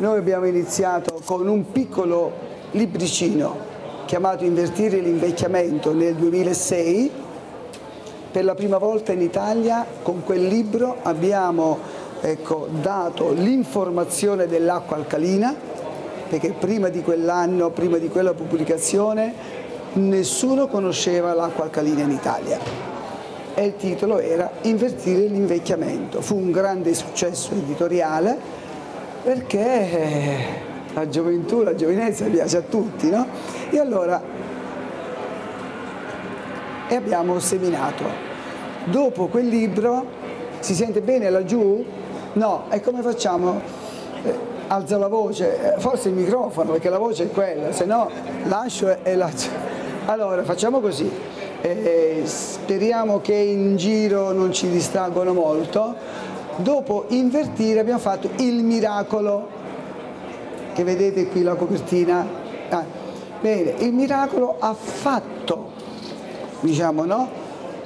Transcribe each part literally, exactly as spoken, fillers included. Noi abbiamo iniziato con un piccolo libricino chiamato Invertire l'invecchiamento nel duemilasei. Per la prima volta in Italia con quel libro abbiamo ecco, dato l'informazione dell'acqua alcalina, perché prima di quell'anno, prima di quella pubblicazione, nessuno conosceva l'acqua alcalina in Italia e il titolo era Invertire l'invecchiamento. Fu un grande successo editoriale perché la gioventù, la giovinezza piace a tutti, no? E allora e abbiamo seminato. Dopo quel libro, si sente bene laggiù? No, e come facciamo? Eh, alzo la voce, eh, forse il microfono, perché la voce è quella, se no lascio e, e lascio. Allora facciamo così, eh, speriamo che in giro non ci distraggono molto. Dopo Invertire abbiamo fatto Il miracolo, che vedete qui la copertina. Ah, bene, Il miracolo ha fatto, diciamo, no,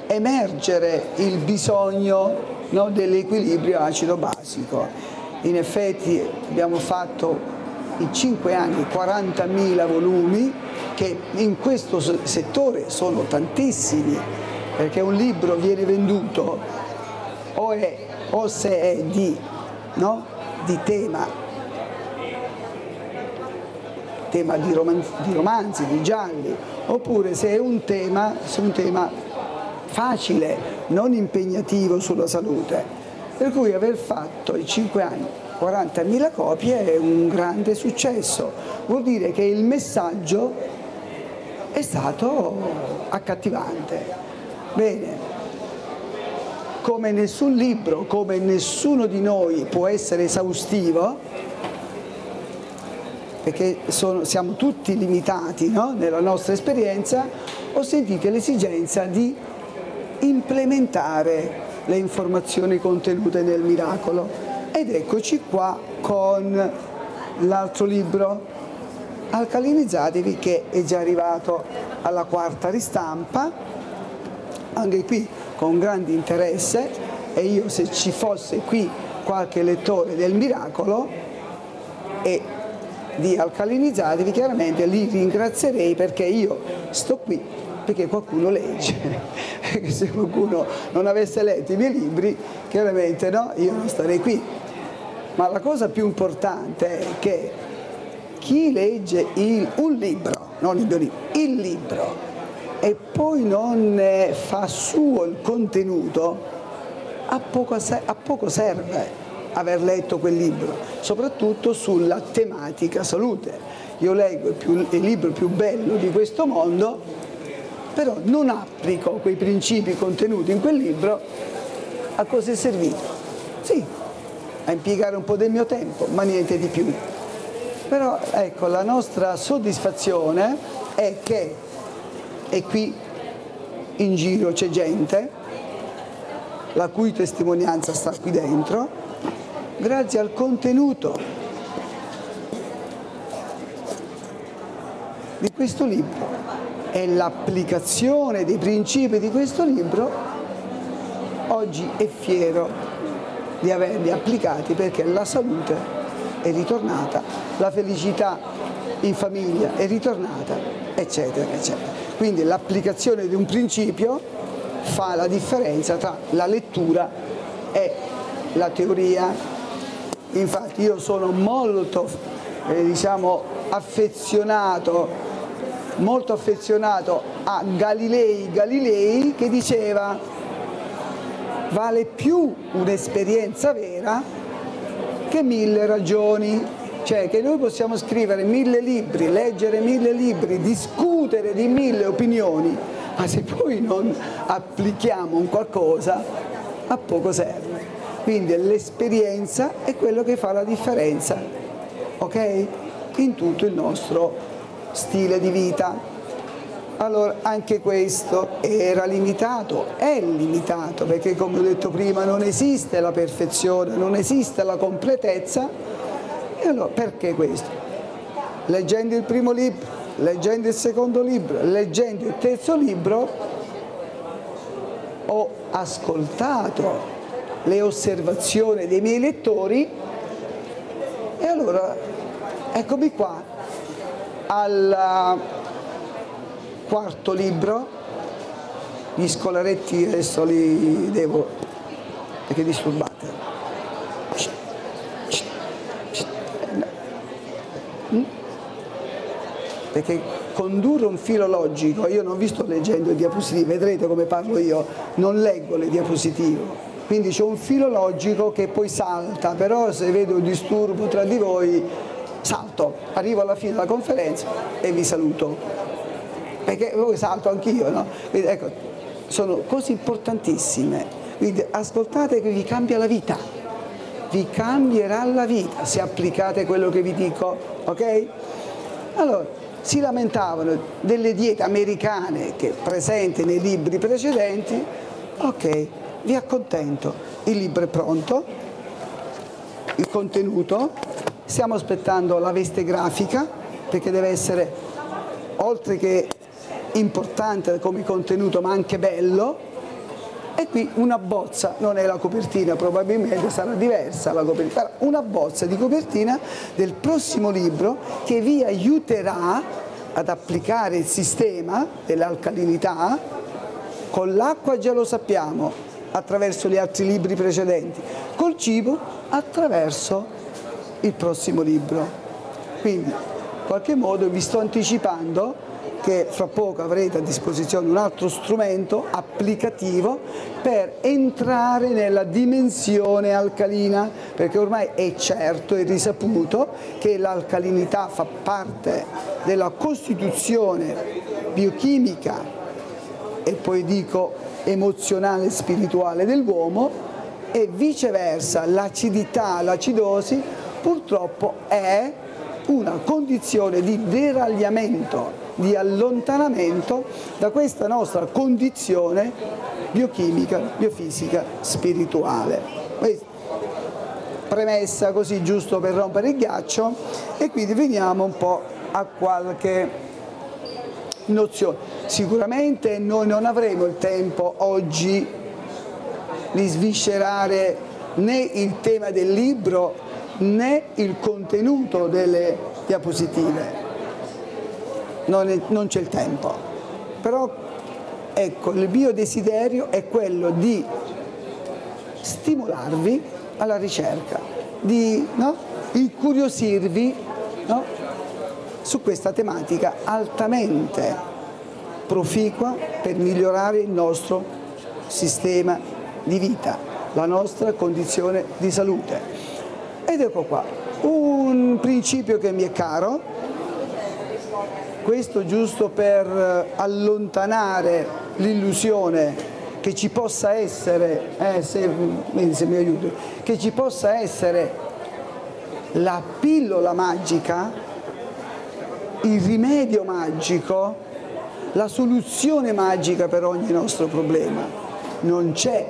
emergere il bisogno, no, dell'equilibrio acido-basico. In effetti abbiamo fatto in cinque anni quarantamila volumi, che in questo settore sono tantissimi, perché un libro viene venduto o, è, o se è di, no, di tema, tema di romanzi, di romanzi, di gialli, oppure se è un tema, se è un tema facile, non impegnativo sulla salute. Per cui aver fatto in cinque anni quarantamila copie è un grande successo, vuol dire che il messaggio è stato accattivante. Bene, come nessun libro, come nessuno di noi può essere esaustivo, perché sono, siamo tutti limitati, no? Nella nostra esperienza, ho sentito l'esigenza di implementare le informazioni contenute nel miracolo. Ed eccoci qua con l'altro libro, Alcalinizzatevi, che è già arrivato alla quarta ristampa, anche qui con grande interesse, e io se ci fosse qui qualche lettore del miracolo e di Alcalinizzatevi, chiaramente li ringrazierei, perché io sto qui perché qualcuno legge, perché se qualcuno non avesse letto i miei libri, chiaramente, no, io non starei qui. Ma la cosa più importante è che chi legge il, un libro, non il mio libro, il libro, e poi non fa suo il contenuto, a poco, a poco serve aver letto quel libro, soprattutto sulla tematica salute. Io leggo il, più, il libro più bello di questo mondo, però non applico quei principi contenuti in quel libro, a cosa è servito? Sì, a impiegare un po' del mio tempo, ma niente di più. Però ecco, la nostra soddisfazione è che, e qui in giro c'è gente la cui testimonianza sta qui dentro, grazie al contenuto di questo libro e l'applicazione dei principi di questo libro, oggi è fiero di averli applicati, perché la salute è ritornata, la felicità in famiglia è ritornata, eccetera, eccetera. Quindi l'applicazione di un principio fa la differenza tra la lettura e la teoria. Infatti io sono molto, eh, diciamo, affezionato, molto affezionato a Galileo Galilei, che diceva: vale più un'esperienza vera che mille ragioni. Cioè che noi possiamo scrivere mille libri, leggere mille libri, discutere di mille opinioni, ma se poi non applichiamo un qualcosa, a poco serve. Quindi l'esperienza è quello che fa la differenza, ok? In tutto il nostro stile di vita. Allora, anche questo era limitato, è limitato, perché come ho detto prima non esiste la perfezione, non esiste la completezza. E allora, perché questo? Leggendo il primo libro, leggendo il secondo libro, leggendo il terzo libro, ho ascoltato le osservazioni dei miei lettori e E allora eccomi qua al quarto libro. Gli scolaretti adesso li devo, perché disturbate. Perché condurre un filo logico, io non vi sto leggendo le diapositive, vedrete come parlo io, non leggo le diapositive. Quindi c'è un filo logico che poi salta, però se vedo un disturbo tra di voi salto, arrivo alla fine della conferenza e vi saluto, perché poi salto anch'io, no? Quindi, ecco, sono cose importantissime, quindi ascoltate che vi cambia la vita, vi cambierà la vita se applicate quello che vi dico, ok? Allora, si lamentavano delle diete americane che presenti nei libri precedenti, ok? Vi accontento, il libro è pronto, il contenuto, stiamo aspettando la veste grafica perché deve essere, oltre che importante come contenuto, ma anche bello, e qui una bozza, non è la copertina, probabilmente sarà diversa la copertina, una bozza di copertina del prossimo libro che vi aiuterà ad applicare il sistema dell'alcalinità con l'acqua, già lo sappiamo, attraverso gli altri libri precedenti, col cibo attraverso il prossimo libro. Quindi in qualche modo vi sto anticipando che fra poco avrete a disposizione un altro strumento applicativo per entrare nella dimensione alcalina, perché ormai è certo e risaputo che l'alcalinità fa parte della costituzione biochimica e poi dico emozionale e spirituale dell'uomo, e viceversa l'acidità, l'acidosi purtroppo è una condizione di deragliamento, di allontanamento da questa nostra condizione biochimica, biofisica, spirituale. Premessa così, giusto per rompere il ghiaccio, e quindi veniamo un po' a qualche nozione. Sicuramente noi non avremo il tempo oggi di sviscerare né il tema del libro né il contenuto delle diapositive, non c'è il tempo, però ecco, il mio desiderio è quello di stimolarvi alla ricerca, di no? incuriosirvi, no? su questa tematica altamente proficua per migliorare il nostro sistema di vita, la nostra condizione di salute. Ed ecco qua, un principio che mi è caro, questo giusto per allontanare l'illusione che ci possa essere, eh, se, se mi aiuto, che ci possa essere la pillola magica, il rimedio magico, la soluzione magica per ogni nostro problema. Non c'è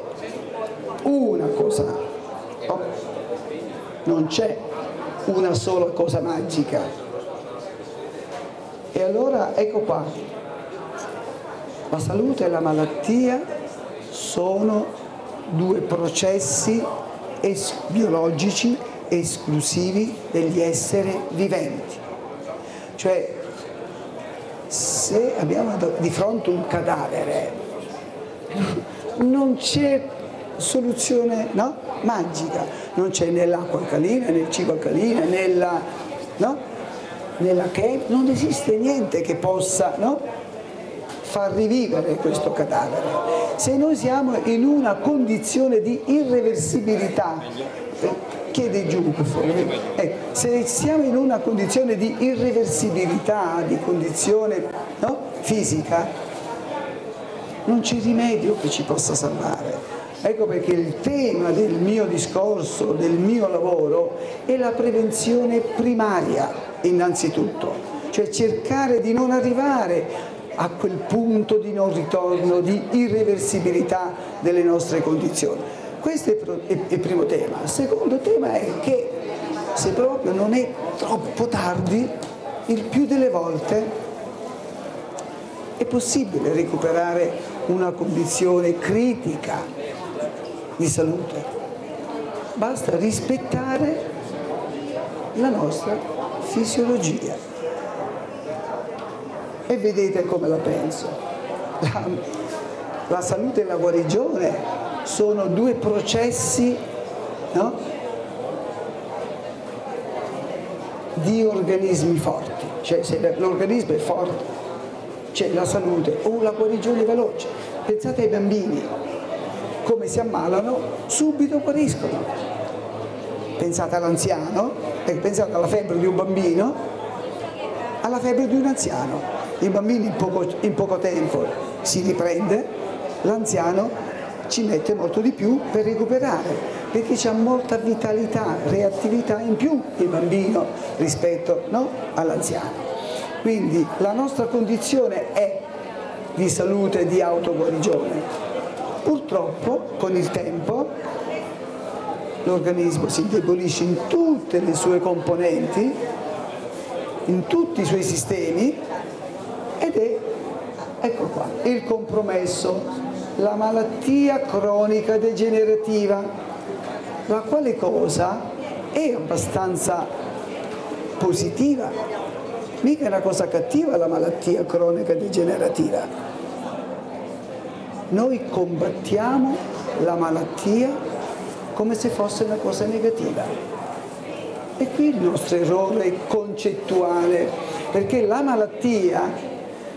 una cosa, no? Non c'è una sola cosa magica. E allora ecco qua, la salute e la malattia sono due processi es- biologici esclusivi degli esseri viventi. Cioè, se abbiamo di fronte un cadavere, non c'è soluzione, no? magica, non c'è né l'acqua alcalina, né il cibo alcalina, né la, no? nella che non esiste niente che possa, no? far rivivere questo cadavere. Se noi siamo in una condizione di irreversibilità, chiede giù, eh, se siamo in una condizione di irreversibilità, di condizione no? fisica, non c'è rimedio che ci possa salvare. Ecco perché il tema del mio discorso, del mio lavoro, è la prevenzione primaria innanzitutto, cioè cercare di non arrivare a quel punto di non ritorno, di irreversibilità delle nostre condizioni. Questo è il primo tema. Il secondo tema è che, se proprio non è troppo tardi, il più delle volte è possibile recuperare una condizione critica di salute. Basta rispettare la nostra fisiologia. E vedete come la penso. La, la salute e la guarigione sono due processi, no? Di organismi forti. Cioè, se l'organismo è forte, c'è la salute o la guarigione veloce. Pensate ai bambini, come si ammalano, subito guariscono. Pensate all'anziano, pensate alla febbre di un bambino, alla febbre di un anziano. Il bambino in poco, in poco tempo si riprende, l'anziano ci mette molto di più per recuperare, perché c'ha molta vitalità, reattività in più il bambino rispetto, no, all'anziano. Quindi la nostra condizione è di salute e di autoguarigione. Purtroppo con il tempo l'organismo si indebolisce in tutte le sue componenti, in tutti i suoi sistemi, ed è, ecco qua, il compromesso, la malattia cronica degenerativa, la quale cosa è abbastanza positiva. Mica è una cosa cattiva la malattia cronica degenerativa. Noi combattiamo la malattia come se fosse una cosa negativa. E qui il nostro errore concettuale, perché la malattia,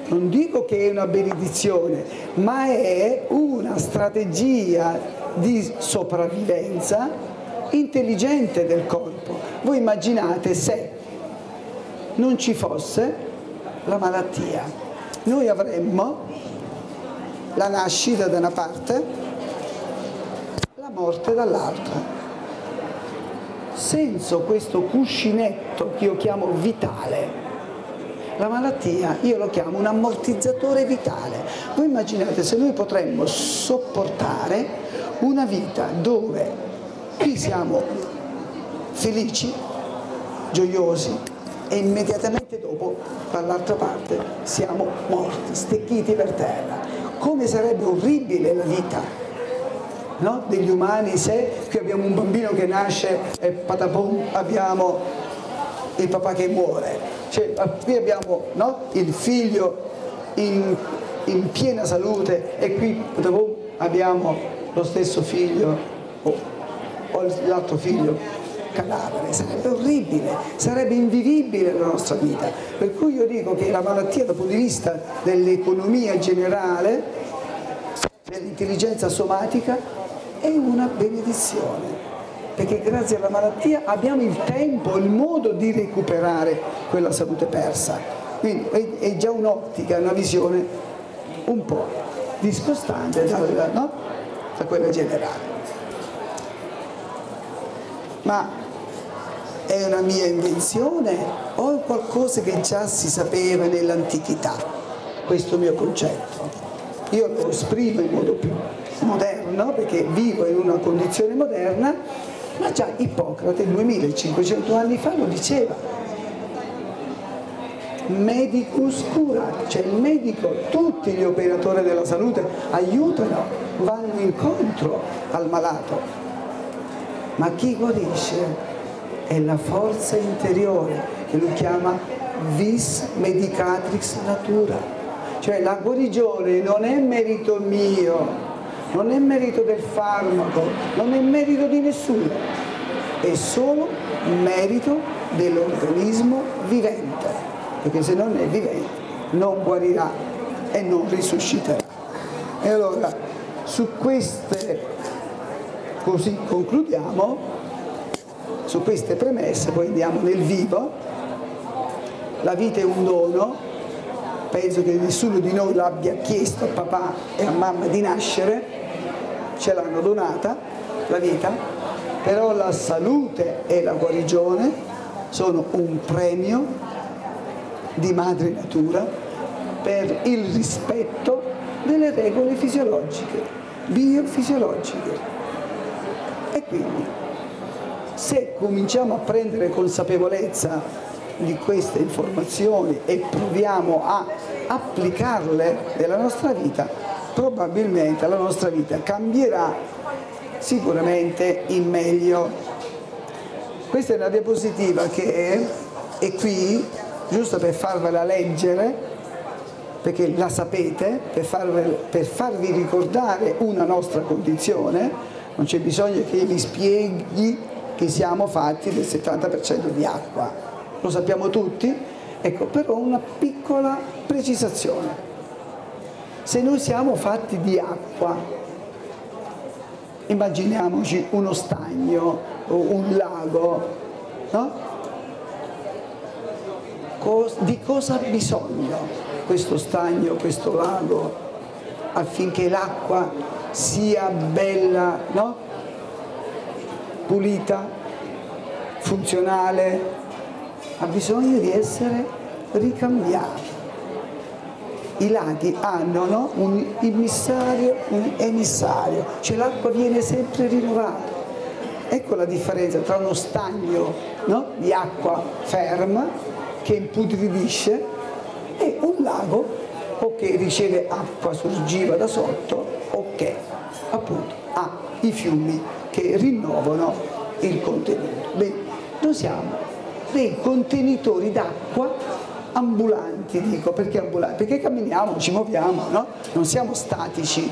non dico che è una benedizione, ma è una strategia di sopravvivenza intelligente del corpo. Voi immaginate se non ci fosse la malattia, noi avremmo la nascita da una parte, la morte dall'altra. Senza questo cuscinetto che io chiamo vitale, la malattia io lo chiamo un ammortizzatore vitale. Voi immaginate se noi potremmo sopportare una vita dove qui siamo felici, gioiosi, e immediatamente dopo dall'altra parte siamo morti, stecchiti per terra. Come sarebbe orribile la vita, no? Degli umani, se qui abbiamo un bambino che nasce e patapum abbiamo il papà che muore, cioè, qui abbiamo, no? Il figlio in, in piena salute e qui patapum abbiamo lo stesso figlio o, o l'altro figlio cadavere. Sarebbe orribile, sarebbe invivibile la nostra vita. Per cui io dico che la malattia dal punto di vista dell'economia generale, dell'intelligenza somatica, è una benedizione, perché grazie alla malattia abbiamo il tempo, il modo di recuperare quella salute persa. Quindi è già un'ottica, una visione un po' discostante da, no? da quella generale. Ma è una mia invenzione o è qualcosa che già si sapeva nell'antichità, questo mio concetto? Io lo esprimo in modo più moderno perché vivo in una condizione moderna, ma già Ippocrate duemilacinquecento anni fa lo diceva. Medicus curat, cioè il medico, tutti gli operatori della salute aiutano, vanno incontro al malato. Ma chi guarisce? È la forza interiore, che lui chiama vis medicatrix natura, cioè la guarigione non è merito mio, non è merito del farmaco, non è merito di nessuno, è solo merito dell'organismo vivente, perché se non è vivente non guarirà e non risusciterà. E allora su queste, così concludiamo, su queste premesse, poi andiamo nel vivo. La vita è un dono, penso che nessuno di noi l'abbia chiesto a papà e a mamma di nascere, ce l'hanno donata la vita, però la salute e la guarigione sono un premio di madre natura per il rispetto delle regole fisiologiche, biofisiologiche. E quindi se cominciamo a prendere consapevolezza di queste informazioni e proviamo a applicarle nella nostra vita, probabilmente la nostra vita cambierà sicuramente in meglio. Questa è una diapositiva che è qui, giusto per farvela leggere, perché la sapete, per, farvela, per farvi ricordare una nostra condizione. Non c'è bisogno che vi spieghi che siamo fatti del settanta per cento di acqua, lo sappiamo tutti, ecco, però una piccola precisazione. Se noi siamo fatti di acqua, immaginiamoci uno stagno o un lago, no? Cos- di cosa ha bisogno questo stagno, questo lago, affinché l'acqua sia bella, no? Pulita, funzionale? Ha bisogno di essere ricambiata. I laghi hanno no, un immissario, un emissario, cioè l'acqua viene sempre rinnovata. Ecco la differenza tra uno stagno no, di acqua ferma che imputridisce e un lago o che riceve acqua sorgiva da sotto o che appunto ha i fiumi che rinnovano il contenuto. Beh, noi siamo dei contenitori d'acqua ambulanti, dico, perché ambulanti? Perché camminiamo, ci muoviamo, no? Non siamo statici.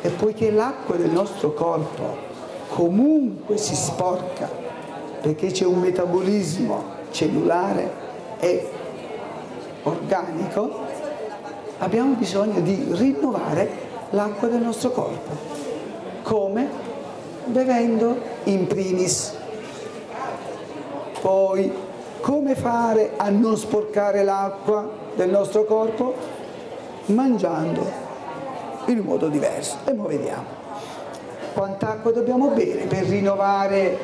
E poiché l'acqua del nostro corpo comunque si sporca, perché c'è un metabolismo cellulare e organico, abbiamo bisogno di rinnovare l'acqua del nostro corpo. Come? Bevendo in primis. Poi come fare a non sporcare l'acqua del nostro corpo? Mangiando in un modo diverso. E ora vediamo quanta acqua dobbiamo bere per rinnovare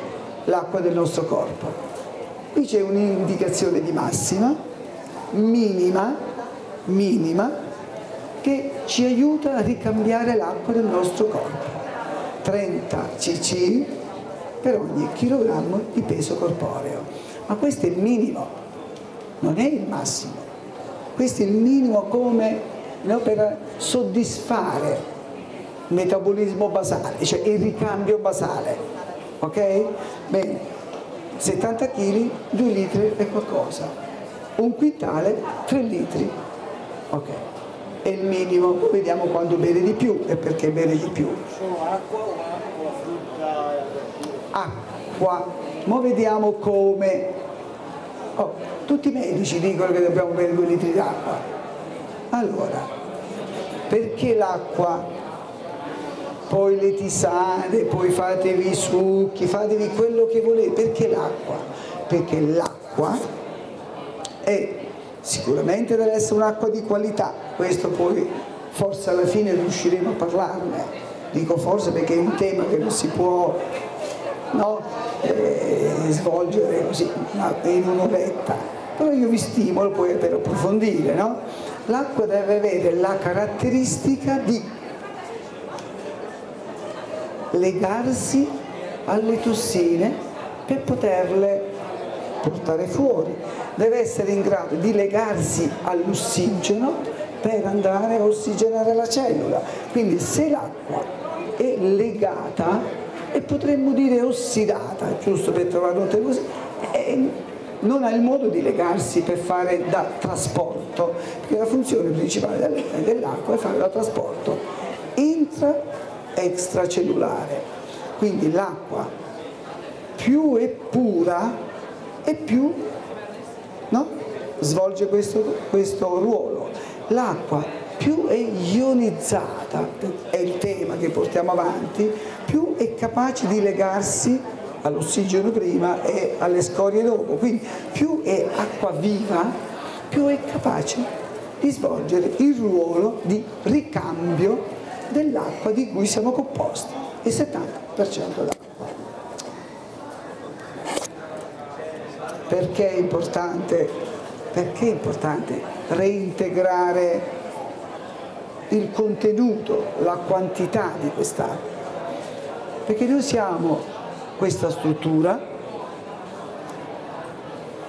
l'acqua del nostro corpo. Qui c'è un'indicazione di massima, minima, minima, che ci aiuta a ricambiare l'acqua del nostro corpo. trenta centilitri per ogni chilogrammo di peso corporeo. Ma questo è il minimo, non è il massimo. Questo è il minimo come no, per soddisfare il metabolismo basale, cioè il ricambio basale. Ok? Bene, settanta chilogrammi, due litri e qualcosa. Un quintale, tre litri. Ok? È il minimo. Poi vediamo quando bere di più e perché bere di più. Solo acqua o acqua, frutta? Acqua. Ma vediamo come. Oh, tutti i medici dicono che dobbiamo bere due litri d'acqua. Allora, perché l'acqua? Poi le tisane, poi fatevi i succhi, fatevi quello che volete. Perché l'acqua? Perché l'acqua è sicuramente deve essere un'acqua di qualità. Questo poi forse alla fine riusciremo a parlarne. Dico forse perché è un tema che non si può, no? Eh, svolgere così in un'oretta, però io vi stimolo poi per approfondire, no? L'acqua deve avere la caratteristica di legarsi alle tossine per poterle portare fuori, deve essere in grado di legarsi all'ossigeno per andare a ossigenare la cellula. Quindi se l'acqua è legata, e potremmo dire ossidata, giusto per trovare un termine così, e non ha il modo di legarsi per fare da trasporto, perché la funzione principale dell'acqua è fare da trasporto intra-extracellulare. Quindi l'acqua più è pura e più no? svolge questo, questo ruolo. L'acqua più è ionizzata, è il tema che portiamo avanti, più è capace di legarsi all'ossigeno prima e alle scorie dopo. Quindi più è acqua viva, più è capace di svolgere il ruolo di ricambio dell'acqua di cui siamo composti, il settanta per cento d'acqua. Perché è importante? Perché è importante reintegrare il contenuto, la quantità di quest'acqua, perché noi siamo questa struttura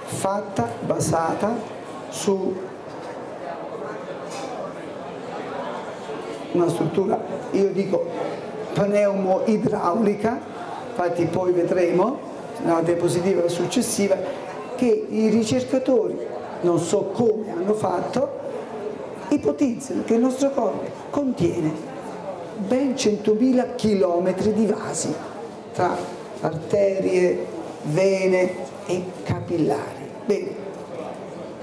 fatta, basata su una struttura, io dico pneumo-idraulica, infatti poi vedremo, una diapositiva successiva, che i ricercatori, non so come hanno fatto, ipotizzano che il nostro corpo contiene ben centomila chilometri di vasi tra arterie, vene e capillari. Bene,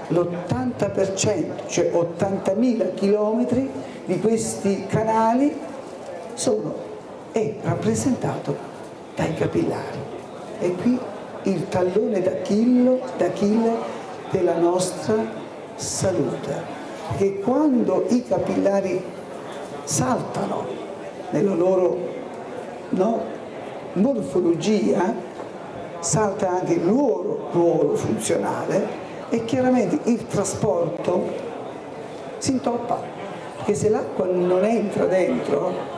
l'ottanta per cento, cioè ottantamila chilometri di questi canali sono è rappresentato dai capillari. E qui il tallone d'Achille della nostra salute. Che quando i capillari saltano nella loro no, morfologia, salta anche il loro ruolo funzionale e chiaramente il trasporto si intoppa, perché se l'acqua non entra dentro,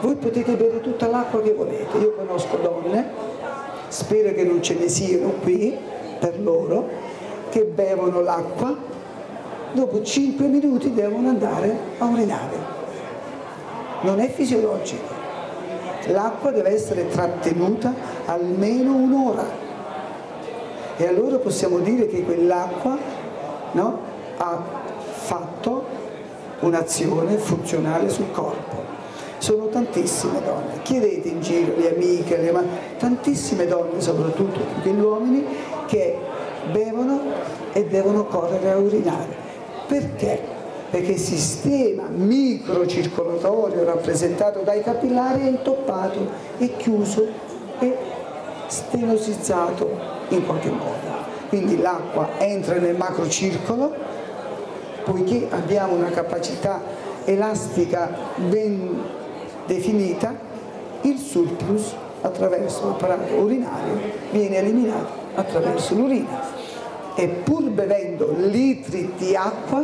voi potete bere tutta l'acqua che volete. Io conosco donne, spero che non ce ne siano qui per loro, che bevono l'acqua, dopo cinque minuti devono andare a urinare. Non è fisiologico. L'acqua deve essere trattenuta almeno un'ora. E allora possiamo dire che quell'acqua no, ha fatto un'azione funzionale sul corpo. Sono tantissime donne, chiedete in giro le amiche, le ma tantissime donne, soprattutto degli uomini, che bevono e devono correre a urinare. Perché? Perché il sistema microcircolatorio rappresentato dai capillari è intoppato, è chiuso e stenosizzato in qualche modo. Quindi l'acqua entra nel macrocircolo, poiché abbiamo una capacità elastica ben definita, il surplus attraverso l'apparato urinario viene eliminato attraverso l'urina. E pur bevendo litri di acqua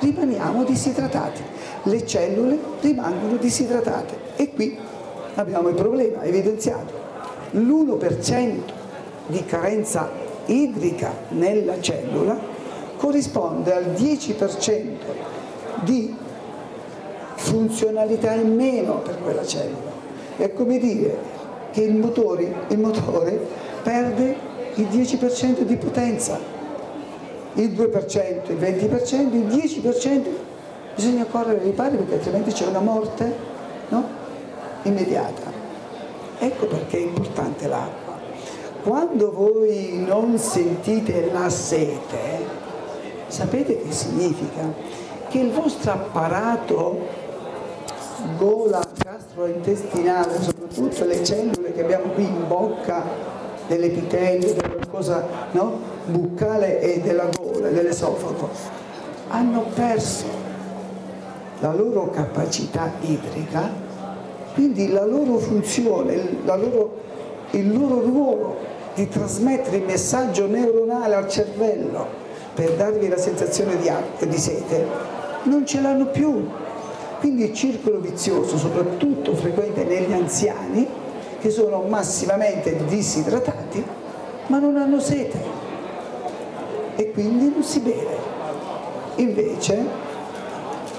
rimaniamo disidratati, le cellule rimangono disidratate e qui abbiamo il problema evidenziato. L'uno per cento di carenza idrica nella cellula corrisponde al dieci per cento di funzionalità in meno per quella cellula. È come dire che il motore, il motore perde il dieci per cento di potenza, il due per cento, il venti per cento, il dieci per cento bisogna correre ai ripari perché altrimenti c'è una morte no? immediata. Ecco perché è importante l'acqua. Quando voi non sentite la sete, sapete che significa? Che il vostro apparato gola gastrointestinale, soprattutto le cellule che abbiamo qui in bocca, dell'epitelio, della cosa no? buccale e della gola, dell'esofago, hanno perso la loro capacità idrica, quindi la loro funzione, la loro, il loro ruolo di trasmettere il messaggio neuronale al cervello per darvi la sensazione di, acqua, di sete, non ce l'hanno più. Quindi il circolo vizioso, soprattutto frequente negli anziani, che sono massimamente disidratati ma non hanno sete e quindi non si beve. Invece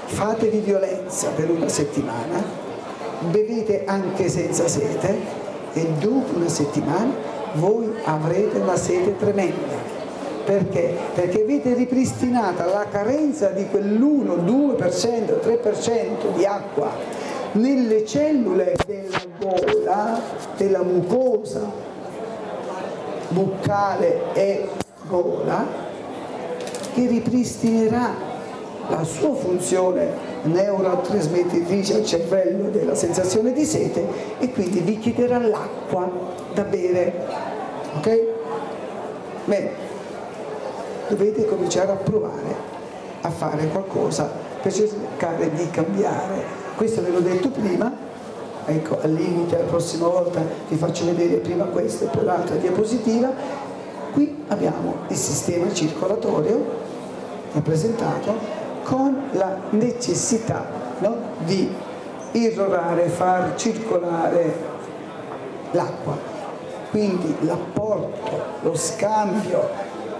fatevi violenza per una settimana, bevete anche senza sete e dopo una settimana voi avrete una sete tremenda. Perché? Perché avete ripristinata la carenza di quell'uno, due per cento, tre per cento di acqua nelle cellule della gola, della mucosa buccale e gola, che ripristinerà la sua funzione neurotrasmettitrice al cervello della sensazione di sete e quindi vi chiederà l'acqua da bere. Ok? Bene, dovete cominciare a provare a fare qualcosa per cercare di cambiare. Questo ve l'ho detto prima, ecco, al limite la prossima volta vi faccio vedere prima questa e poi l'altra diapositiva. Qui abbiamo il sistema circolatorio rappresentato con la necessità no, di irrorare, far circolare l'acqua. Quindi l'apporto, lo scambio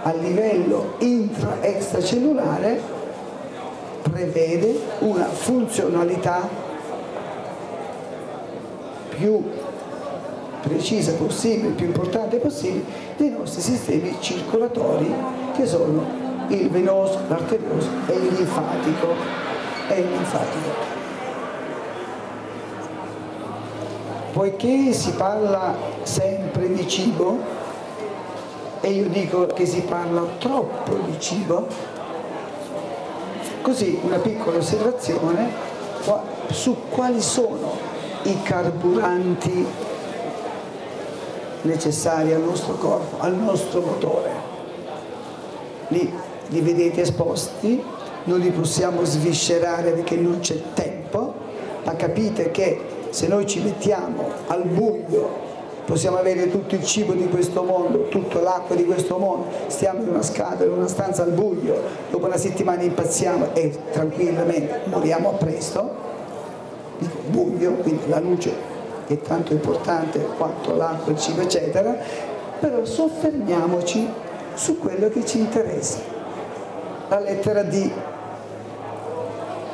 a livello intra-extracellulare prevede una funzionalità più precisa possibile, più importante possibile, dei nostri sistemi circolatori, che sono il venoso, l'arterioso e il linfatico. E il linfatico. Poiché si parla sempre di cibo, e io dico che si parla troppo di cibo, così una piccola osservazione qua, su quali sono i carburanti necessari al nostro corpo, al nostro motore. Li, li vedete esposti, non li possiamo sviscerare perché non c'è tempo, ma capite che se noi ci mettiamo al buio possiamo avere tutto il cibo di questo mondo, tutta l'acqua di questo mondo, stiamo in una scatola, in una stanza al buio, dopo una settimana impazziamo e tranquillamente moriamo a presto. Dico buio, quindi la luce è tanto importante quanto l'acqua, il cibo eccetera, però soffermiamoci su quello che ci interessa. La lettera D,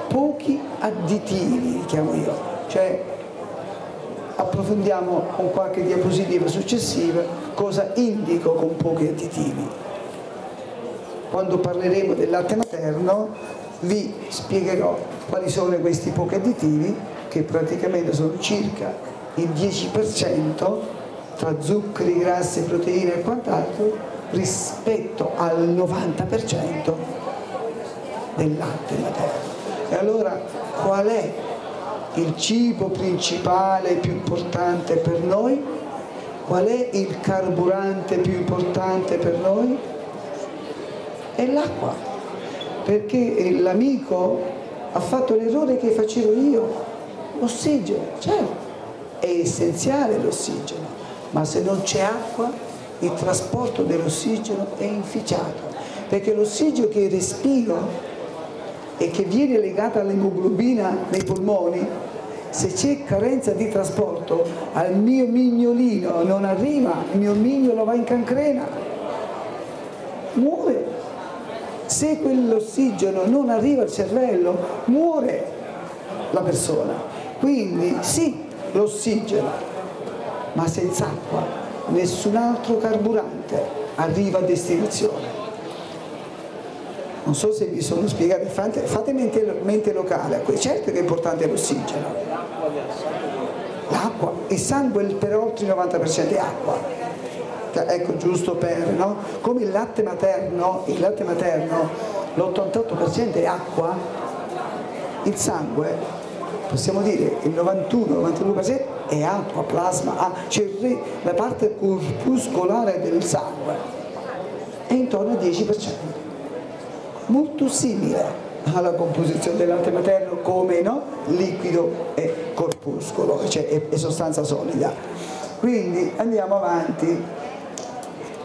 pochi additivi li chiamo io, cioè approfondiamo con qualche diapositiva successiva cosa indico con pochi additivi. Quando parleremo del latte materno vi spiegherò quali sono questi pochi additivi, che praticamente sono circa il dieci per cento tra zuccheri, grassi, proteine e quant'altro rispetto al novanta per cento del latte materno. E allora qual è il cibo principale più importante per noi? Qual è il carburante più importante per noi? È l'acqua, perché l'amico ha fatto l'errore che facevo io, l'ossigeno, certo, è essenziale l'ossigeno, ma se non c'è acqua il trasporto dell'ossigeno è inficiato, perché l'ossigeno che respiro e che viene legata all'emoglobina nei polmoni, se c'è carenza di trasporto al mio mignolino non arriva, il mio mignolo va in cancrena, muore. Se quell'ossigeno non arriva al cervello, muore la persona. Quindi sì, l'ossigeno, ma senza acqua nessun altro carburante arriva a destinazione. Non so se vi sono spiegato, fate, fate mente, mente locale, certo che è importante l'ossigeno, l'acqua, il sangue per oltre il novanta per cento è acqua, ecco, giusto per, no? Come il latte materno, il latte materno l'ottantotto per cento è acqua, il sangue, possiamo dire, il novantuno novantadue per cento è acqua, plasma, ah, cioè la parte corpuscolare del sangue è intorno al dieci per cento. Molto simile alla composizione del latte materno come, no? Liquido e corpuscolo, cioè è, è sostanza solida. Quindi andiamo avanti.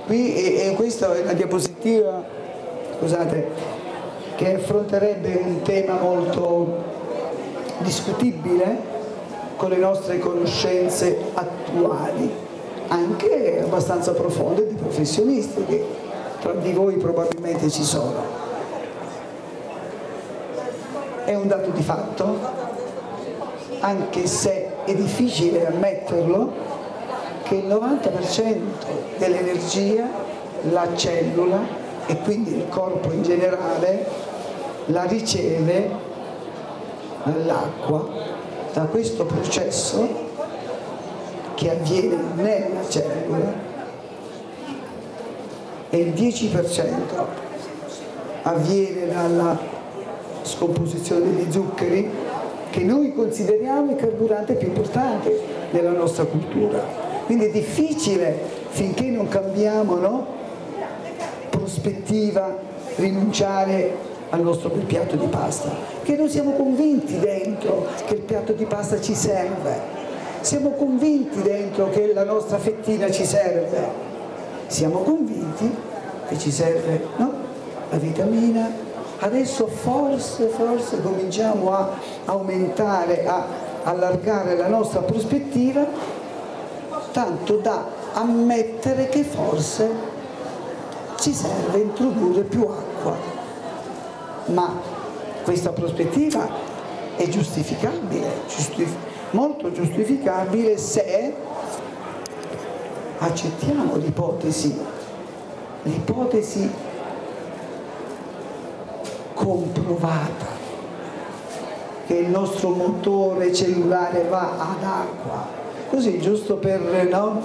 Qui e, e questa è una diapositiva, scusate, che affronterebbe un tema molto discutibile con le nostre conoscenze attuali, anche abbastanza profonde di professionisti che tra di voi probabilmente ci sono. È un dato di fatto, anche se è difficile ammetterlo, che il novanta per cento dell'energia la cellula e quindi il corpo in generale la riceve dall'acqua, da questo processo che avviene nella cellula, e il dieci per cento avviene dalla scomposizione degli zuccheri, che noi consideriamo il carburante più importante della nostra cultura. Quindi è difficile, finché non cambiamo, no? prospettiva, rinunciare al nostro piatto di pasta, che noi siamo convinti dentro che il piatto di pasta ci serve, siamo convinti dentro che la nostra fettina ci serve, siamo convinti che ci serve, no? la vitamina. Adesso forse, forse cominciamo a aumentare, a allargare la nostra prospettiva, tanto da ammettere che forse ci serve introdurre più acqua. Ma questa prospettiva è giustificabile, giustif- molto giustificabile se accettiamo l'ipotesi, l'ipotesi comprovata che il nostro motore cellulare va ad acqua, così giusto per, no?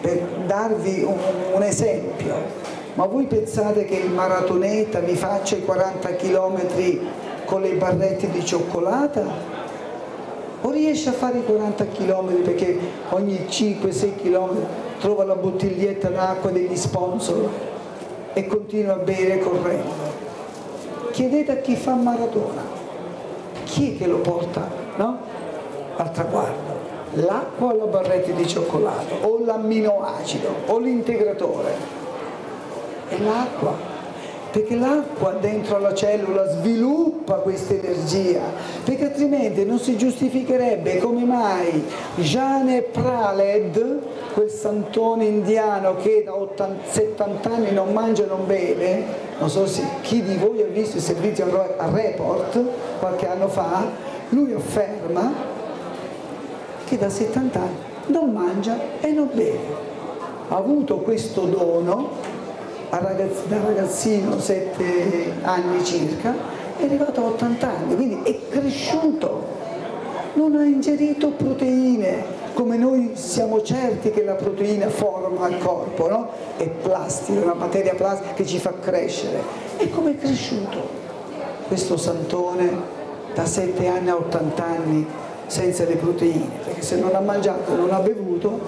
per darvi un, un esempio. Ma voi pensate che il maratoneta vi faccia i quaranta chilometri con le barrette di cioccolata? O riesce a fare i quaranta chilometri perché ogni cinque sei chilometri trova la bottiglietta d'acqua degli sponsor e continua a bere correndo? Chiedete a chi fa maratona, chi è che lo porta, no? al traguardo? L'acqua o la barretta di cioccolato? O l'amminoacido? O l'integratore? È l'acqua, perché l'acqua dentro alla cellula sviluppa questa energia, perché altrimenti non si giustificherebbe come mai Jeanne Praled, quel santone indiano che da ottanta, settanta anni non mangia e non beve, non so se chi di voi ha visto il servizio a Report qualche anno fa, lui afferma che da settanta anni non mangia e non beve. Ha avuto questo dono da ragazzino, sette anni circa, è arrivato a ottanta anni, quindi è cresciuto, non ha ingerito proteine, come noi siamo certi che la proteina forma il corpo, no? È plastica, una materia plastica che ci fa crescere. E come è cresciuto questo santone da sette anni a ottanta anni senza le proteine? Perché se non ha mangiato, non ha bevuto,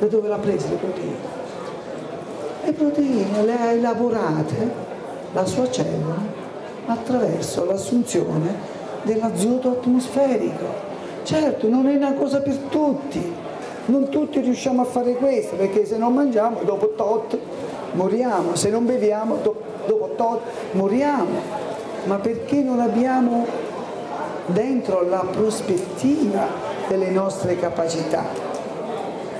da dove l'ha presa le proteine? Le proteine le ha elaborate la sua cellula attraverso l'assunzione dell'azoto atmosferico. Certo, non è una cosa per tutti, non tutti riusciamo a fare questo, perché se non mangiamo dopo tot moriamo, se non beviamo dopo tot moriamo, ma perché non abbiamo dentro la prospettiva delle nostre capacità?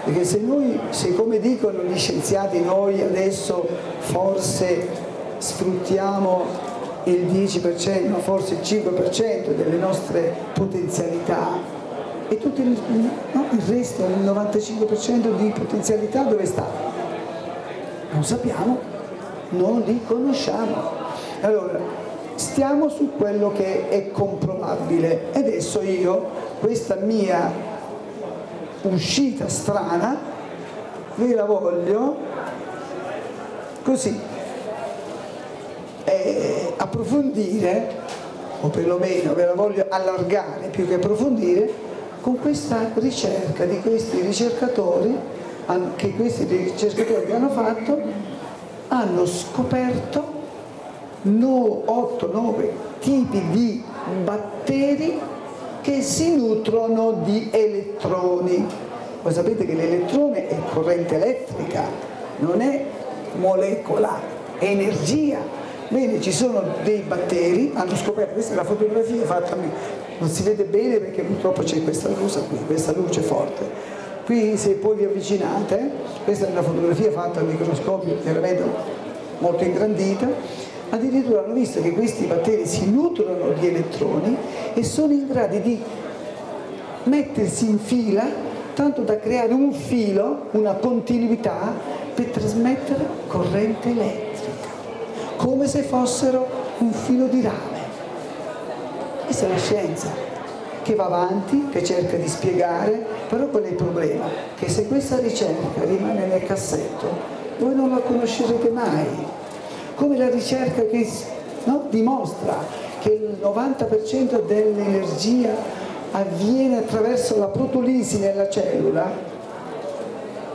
Perché se noi, se come dicono gli scienziati, noi adesso forse sfruttiamo il dieci per cento, no, forse il cinque per cento delle nostre potenzialità e tutto il, no, il resto, il novantacinque per cento di potenzialità dove sta? Non sappiamo, non li conosciamo. Allora, stiamo su quello che è comprovabile e adesso io, questa mia uscita strana, ve la voglio così eh, approfondire, o perlomeno ve la voglio allargare più che approfondire, con questa ricerca di questi ricercatori, che questi ricercatori hanno fatto, hanno scoperto otto nove tipi di batteri che si nutrono di elettroni. Voi sapete che l'elettrone è corrente elettrica, non è molecola, è energia. Bene, ci sono dei batteri, hanno scoperto, questa è la fotografia fatta, non si vede bene perché purtroppo c'è questa luce qui, questa luce forte. Qui se poi vi avvicinate, questa è una fotografia fatta al microscopio, chiaramente molto ingrandita, addirittura hanno visto che questi batteri si nutrono di elettroni e sono in grado di mettersi in fila tanto da creare un filo, una continuità per trasmettere corrente elettrica, come se fossero un filo di rame. Questa è la scienza che va avanti, che cerca di spiegare, però qual è il problema? Che se questa ricerca rimane nel cassetto, voi non la conoscerete mai. Come la ricerca che, no, dimostra che il novanta per cento dell'energia avviene attraverso la protolisi nella cellula,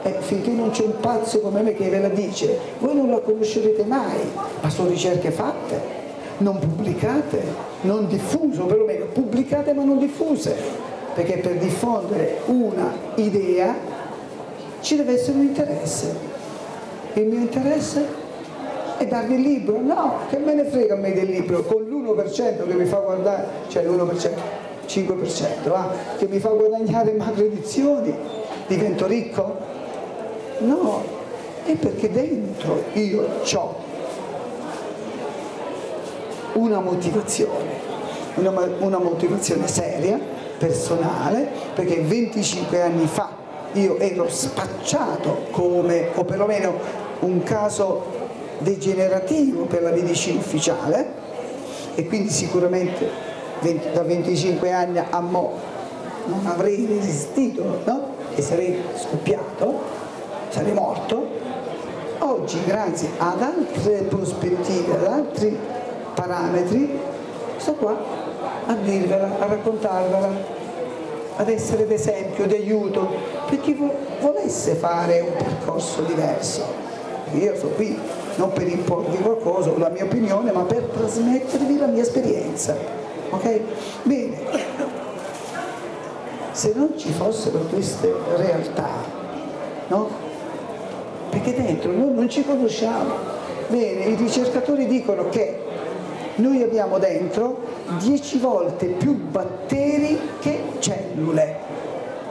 e finché non c'è un pazzo come me che ve la dice, voi non la conoscerete mai, ma sono ricerche fatte, non pubblicate, non diffuse, o perlomeno pubblicate ma non diffuse, perché per diffondere una idea ci deve essere un interesse. Il mio interesse e darvi il libro? No, che me ne frega a me del libro, con l'uno per cento che mi fa guardare, cioè l'uno per cento, cinque per cento, ah, che mi fa guadagnare magre edizioni, divento ricco? No, è perché dentro io ho una motivazione, una, una motivazione seria, personale, perché venticinque anni fa io ero spacciato come, o perlomeno un caso degenerativo per la medicina ufficiale, e quindi sicuramente da venticinque anni a mo' non avrei resistito, no? E sarei scoppiato, sarei morto. Oggi, grazie ad altre prospettive, ad altri parametri, sto qua a dirvela, a raccontarvela, ad essere d'esempio, d'aiuto per chi volesse fare un percorso diverso. Io sono qui non per imporvi qualcosa, la mia opinione, ma per trasmettervi la mia esperienza, ok? Bene, se non ci fossero queste realtà, no? Perché dentro noi non ci conosciamo. Bene, i ricercatori dicono che noi abbiamo dentro dieci volte più batteri che cellule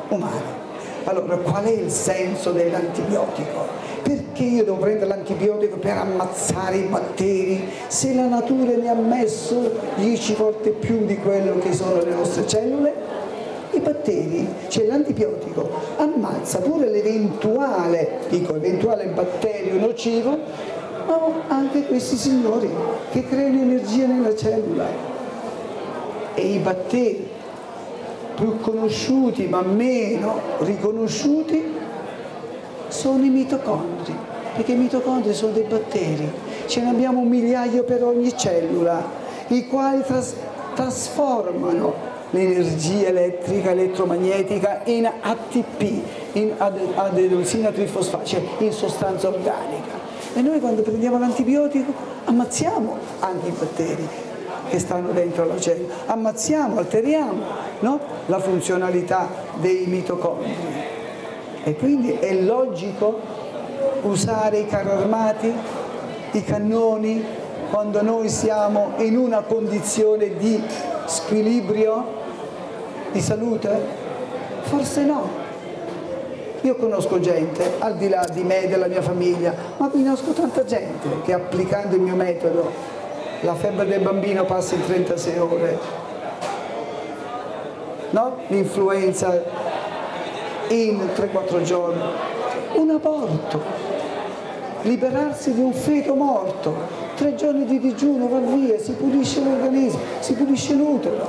umane. Allora, qual è il senso dell'antibiotico? Perché io devo prendere l'antibiotico per ammazzare i batteri se la natura ne ha messo dieci volte più di quello che sono le nostre cellule? I batteri, cioè l'antibiotico, ammazza pure l'eventuale, dico eventuale batterio nocivo, ma anche questi signori che creano energia nella cellula. E i batteri più conosciuti ma meno riconosciuti sono i mitocondri, perché i mitocondri sono dei batteri, ce ne abbiamo un migliaio per ogni cellula, i quali tras trasformano l'energia elettrica, elettromagnetica in A T P, in ad adenosina trifosfato, cioè in sostanza organica. E noi quando prendiamo l'antibiotico ammazziamo anche i batteri che stanno dentro la cellula, ammazziamo, alteriamo, no? La funzionalità dei mitocondri. E quindi è logico usare i carri armati, i cannoni, quando noi siamo in una condizione di squilibrio di salute? Forse no. Io conosco gente, al di là di me e della mia famiglia, ma conosco tanta gente che applicando il mio metodo, la febbre del bambino passa in trentasei ore, no? L'influenza in tre quattro giorni, un aborto, liberarsi di un feto morto, tre giorni di digiuno, va via, si pulisce l'organismo, si pulisce l'utero,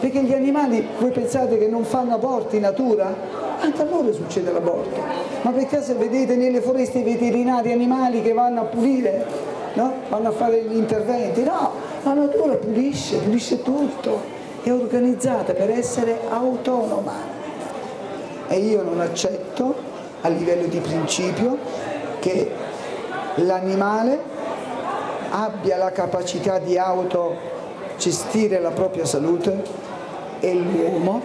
perché gli animali, voi pensate che non fanno aborti in natura? Anche a loro succede l'aborto, ma per caso vedete nelle foreste i veterinari animali che vanno a pulire? No? Vanno a fare gli interventi, no, la natura pulisce, pulisce tutto, è organizzata per essere autonoma. E io non accetto a livello di principio che l'animale abbia la capacità di autogestire la propria salute e l'uomo,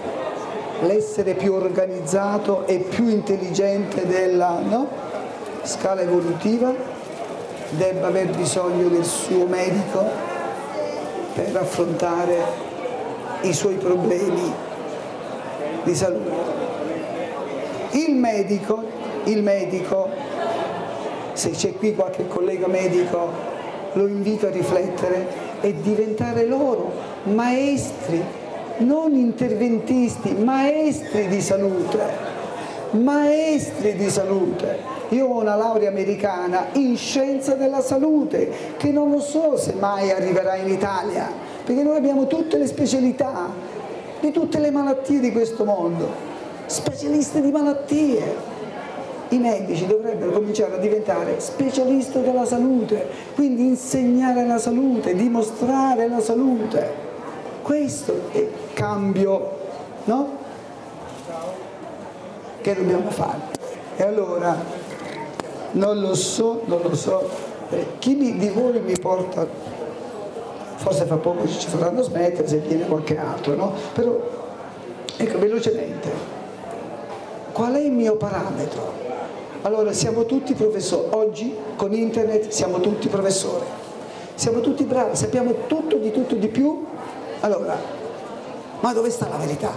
l'essere più organizzato e più intelligente della, no? Scala evolutiva, debba aver bisogno del suo medico per affrontare i suoi problemi di salute. Il medico, il medico, se c'è qui qualche collega medico, lo invito a riflettere e diventare loro maestri, non interventisti, maestri di salute, maestri di salute. Io ho una laurea americana in scienza della salute, che non lo so se mai arriverà in Italia, perché noi abbiamo tutte le specialità di tutte le malattie di questo mondo, specialisti di malattie. I medici dovrebbero cominciare a diventare specialisti della salute, quindi insegnare la salute, dimostrare la salute. Questo è il cambio, no? Che dobbiamo fare. E allora, non lo so, non lo so, eh, chi mi, di voi mi porta, forse fra poco ci faranno smettere se viene qualche altro, no? Però, ecco, velocemente, qual è il mio parametro? Allora, siamo tutti professori, oggi con internet siamo tutti professori, siamo tutti bravi, sappiamo tutto di tutto di più, allora, ma dove sta la verità?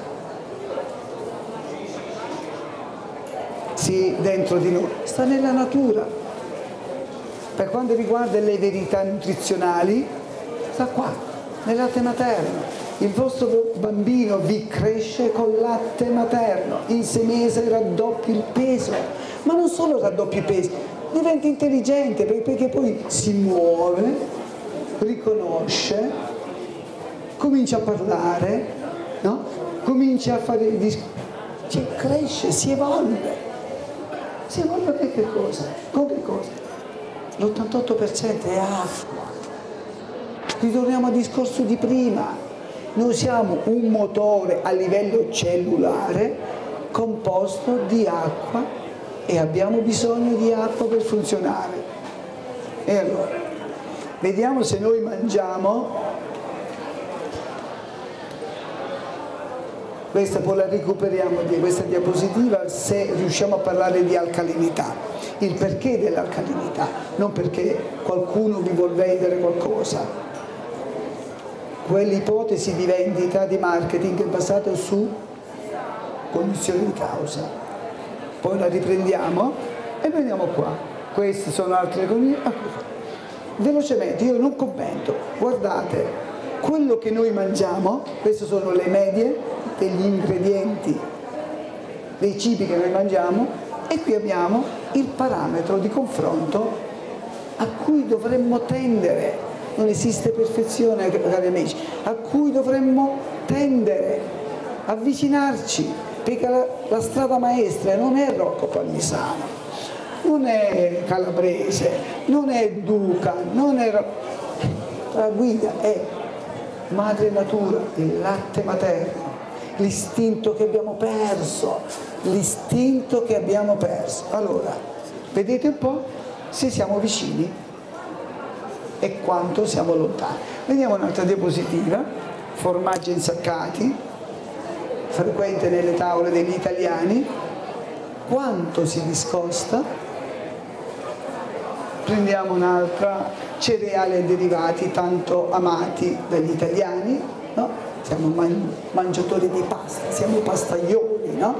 Sì, dentro di noi, sta nella natura. Per quanto riguarda le verità nutrizionali, sta qua, nel latte materno. Il vostro bambino vi cresce col latte materno, in sei mesi raddoppi il peso, ma non solo raddoppi il peso, diventa intelligente perché poi si muove, riconosce, comincia a parlare, no? Comincia a fare, cioè cresce, si evolve, si evolve per che cosa? Con che cosa? L'ottantotto per cento è acqua. Ritorniamo al discorso di prima. Noi siamo un motore a livello cellulare composto di acqua e abbiamo bisogno di acqua per funzionare. E allora, vediamo se noi mangiamo, questa poi la recuperiamo di questa diapositiva, se riusciamo a parlare di alcalinità, il perché dell'alcalinità, non perché qualcuno vi vuol vendere qualcosa. Quell'ipotesi di vendita, di marketing, è basata su cognizione di causa. Poi la riprendiamo e veniamo qua. Queste sono altre cose. Velocemente, io non commento. Guardate, quello che noi mangiamo, queste sono le medie degli ingredienti, dei cibi che noi mangiamo, e qui abbiamo il parametro di confronto a cui dovremmo tendere. Non esiste perfezione, cari amici, a cui dovremmo tendere, avvicinarci, perché la, la strada maestra non è Rocco Palmisano, non è Calabrese, non è Duca, non è... La guida è madre natura, il latte materno, l'istinto che abbiamo perso, l'istinto che abbiamo perso. Allora, vedete un po' se siamo vicini e quanto siamo lontani. Vediamo un'altra diapositiva, formaggi insaccati, frequente nelle tavole degli italiani, quanto si discosta. Prendiamo un'altra, cereali e derivati tanto amati dagli italiani, no? Siamo man mangiatori di pasta, siamo pastaioli, no?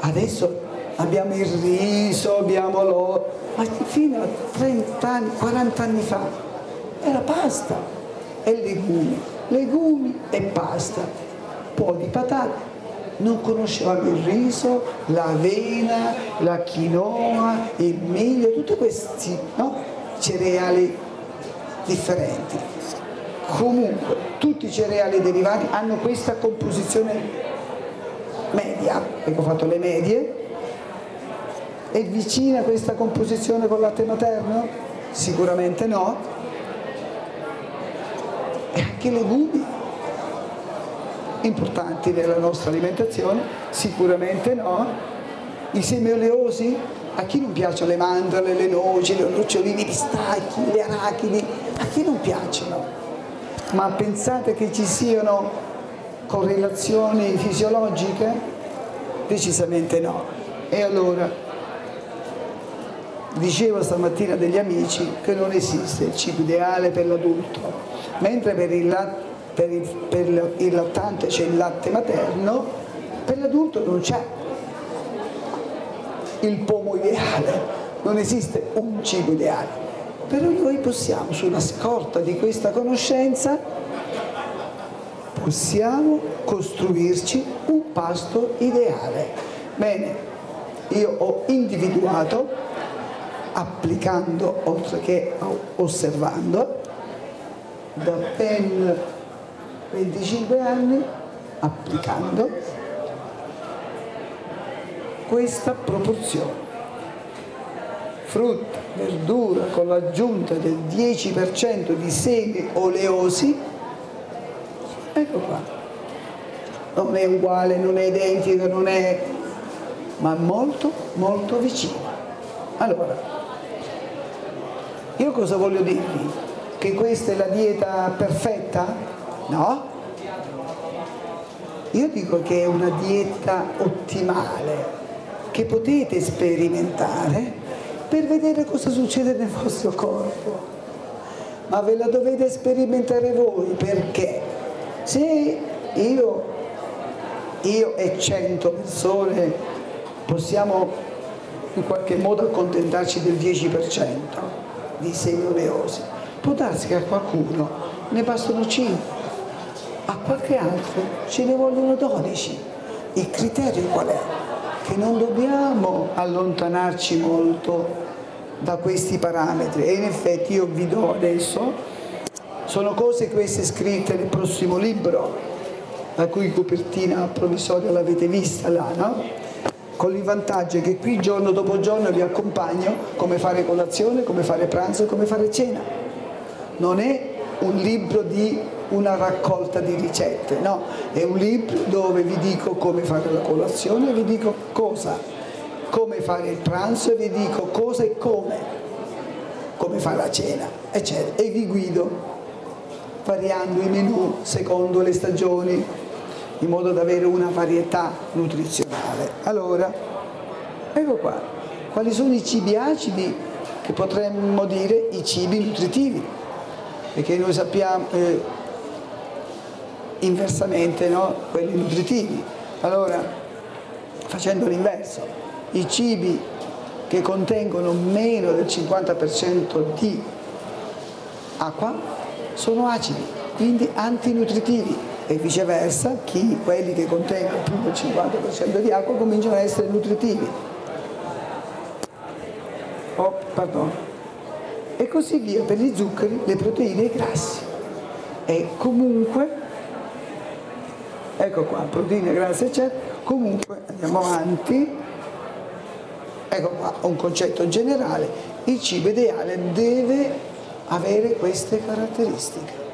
Adesso abbiamo il riso, abbiamo l'olio, ma fino a trenta anni, quaranta anni fa era pasta e legumi, legumi e pasta, poi di patate. Non conoscevamo il riso, l'avena, la quinoa, il miglio, tutti questi, no? Cereali differenti. Comunque tutti i cereali derivati hanno questa composizione media, perché ho fatto le medie. È vicina questa composizione col latte materno? Sicuramente no. E anche legumi importanti nella nostra alimentazione? Sicuramente no. I semi oleosi? A chi non piacciono le mandorle, le noci, le nocciolini, i pistacchi, le arachidi? A chi non piacciono? Ma pensate che ci siano correlazioni fisiologiche? Decisamente no. E allora... Dicevo stamattina degli amici che non esiste il cibo ideale per l'adulto, mentre per il, lat per il, per il lattante c'è il latte materno, per l'adulto non c'è il pomo ideale, non esiste un cibo ideale. Però noi possiamo, sulla scorta di questa conoscenza, possiamo costruirci un pasto ideale. Bene, io ho individuato, applicando oltre che osservando, da ben venticinque anni, applicando questa proporzione. Frutta, verdura con l'aggiunta del dieci per cento di semi oleosi, ecco qua, non è uguale, non è identica, non è, ma molto, molto vicina. Allora, io cosa voglio dirvi? Che questa è la dieta perfetta? No? Io dico che è una dieta ottimale, che potete sperimentare per vedere cosa succede nel vostro corpo. Ma ve la dovete sperimentare voi, perché se io, io e cento persone possiamo in qualche modo accontentarci del dieci per cento, di semi oleosi, può darsi che a qualcuno ne bastano cinque, a qualche altro ce ne vogliono dodici. Il criterio qual è? Che non dobbiamo allontanarci molto da questi parametri, e in effetti io vi do adesso, sono cose queste scritte nel prossimo libro, la cui copertina provvisoria l'avete vista là, no? Con il vantaggio che qui giorno dopo giorno vi accompagno come fare colazione, come fare pranzo e come fare cena. Non è un libro di una raccolta di ricette, no, è un libro dove vi dico come fare la colazione, vi dico cosa, come fare il pranzo e vi dico cosa e come, come fare la cena, eccetera, e vi guido variando i menù secondo le stagioni, in modo da avere una varietà nutrizionale. Allora, ecco qua, quali sono i cibi acidi, che potremmo dire i cibi nutritivi, perché noi sappiamo eh, inversamente, no? Quelli nutritivi. Allora, facendo l'inverso, i cibi che contengono meno del cinquanta per cento di acqua sono acidi, quindi antinutritivi, e viceversa, chi, quelli che contengono più del cinquanta per cento di acqua cominciano a essere nutritivi. Oh, pardon. E così via per gli zuccheri, le proteine e i grassi. E comunque, ecco qua, proteine, grassi, eccetera, comunque andiamo avanti, ecco qua, un concetto generale, il cibo ideale deve avere queste caratteristiche.